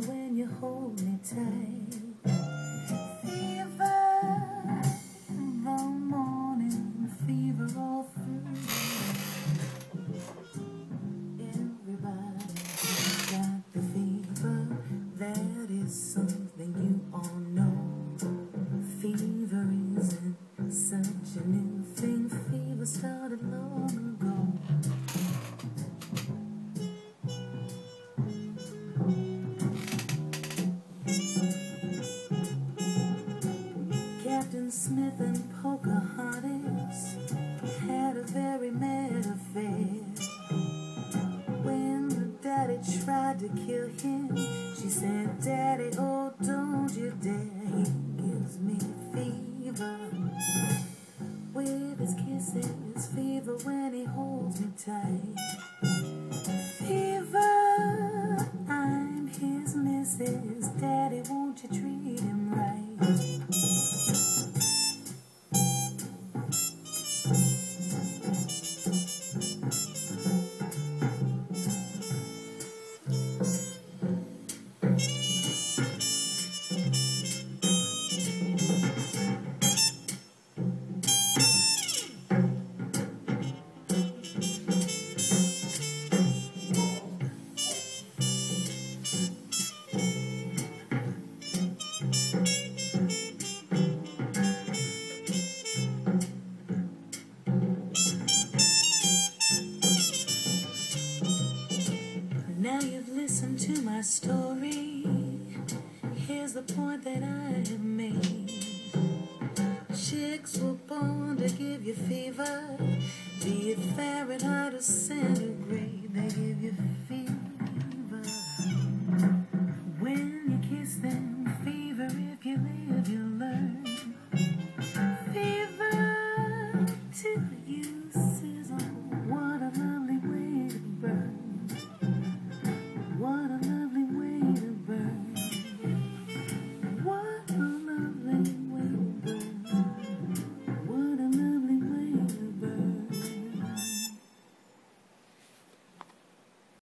when you hold me tight. Fever the morning, fever all through. Everybody's got the fever. That is something you all know. Fever isn't such a new thing. Fever started long ago. Smith and Pocahontas had a very mad affair. When the daddy tried to kill him, she said, "Daddy, oh, don't you dare. He gives me fever with his kisses, fever when he holds me tight. Fever, I'm his missus. Daddy, won't you treat him right?" Now you've listened to my story. Here's the point that I have made. Chicks were born to give you fever, be it Fahrenheit or centigrade. They give you fever.